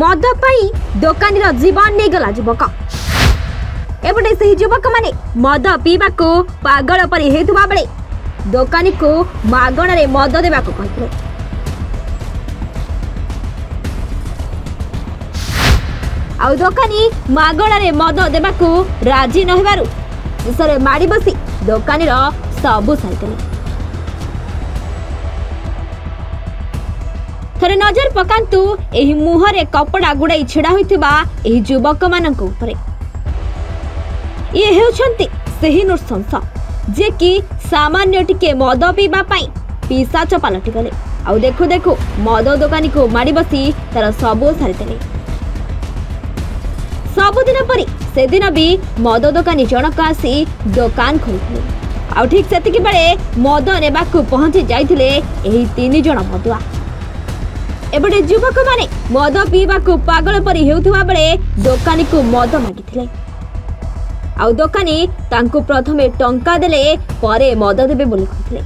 मद दोकानी जीवन नहीं गला युवक एपटे से युवक मैंने मद पीवा को पागल परी होता बेले दोकानी को मगणारे मद देवा कहते आ दोकानी मगणारे मद देवा राजी नहबारु माड़ी बसी दोकानी सबू सारी थरे नजर पकांतु एही मुहरे कपड़ा गुड़ाई छिड़ा होइथिबा एही युवक मानक उपरे ये हेउछंती सेही नृशंस जे कि सामान्य टिके मद पीवा पाई पिशाच पलटि गले आ देखो देखो मद दोकानी को मारी बसी तार सबू सारिदेले। सबुदिन परि से दिन भी मद दोकानी जनक आसी दोकान खोलिथिले आ ठीक सेतिकि बेले मद नेबाकु पहुंची जाइथिले एही तीन जण मदुआ। एपटे युवक मैंने मद पीवा को पागल परी होता बेले दोकानी को मद मागिथिले आ दोकानी तांको प्रथम टंका देले परे मद देबे बोली कहथिले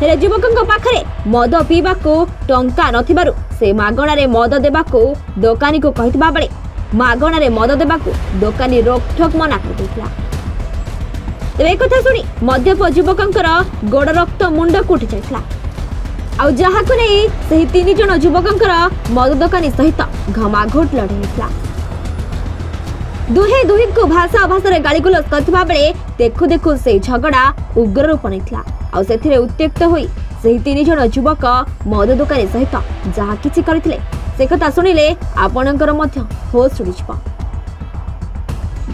हेले युवकंक पाखरे मद पीवा को टंका नथिबारु से मागणारे मद देबा को दोकानी को कहथिबा बेले मागणारे मद देबा को दोकानी रोकठोक मना कर देथिला। तबे एक कथा सुनी मध्यप युवकंकर गोड़ रक्त मुंड उठी जाइथिला आउ जहा को नहीं सही तीन जन युवकंकर मद दोकानी सहित घमाघोट लड़ाई होता। दुहे दुहे को भाषा अभाषा गालीगुलज करथिबा बेले देखु देखु से झगड़ा उग्र रूप नेथिला आउ सेथिरे उत्तेक्त होई सही तीन जन युवक मद दोकानी सहित जहा किछि करथिले से कथा सुनिले आपणकर मध्य होश उडिजबो।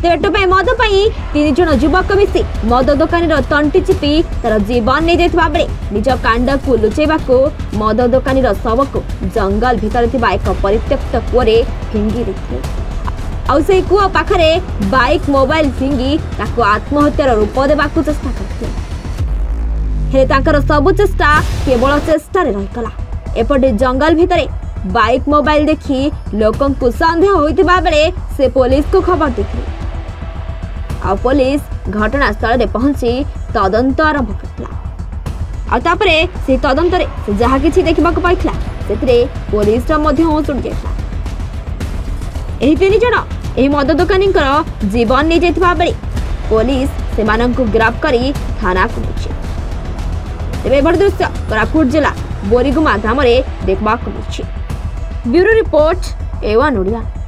तेटपे मद पाई तीन जन युवक मिसी मद दोकानीर तंटी चिपी तार जीवन नहीं देथिबा बेले निज कांड को लुचेबाको मद दोकानीर शव को जंगल भितर थिबा एक परित्यक्त कूअरे फिंगी देथिले आ से कूआ पाखरे बाइक मोबाइल फिंगी ताको आत्महत्यार रूप देबाको चेष्टा करथिले हेले ताकर सबु चेष्टा केवल चेष्टारे रहिगला। एपटे जंगल भितरे बाइक मोबाइल देखी लोकंकु संदेह होइथिबा बेले से पुलिस को खबर देथिले आ पुलिस घटनास्थल में पहुंची तदंत आरंभ कर तदंत जहा कि देखा पाई पुलिस मद दोकानी जीवन नहीं जाता बेले पुलिस से गिरफ्त कर थाना को तेज दृश्य कोरापुट जिला बोरीगुमा ग्राम देखा। Bureau report A one Odia.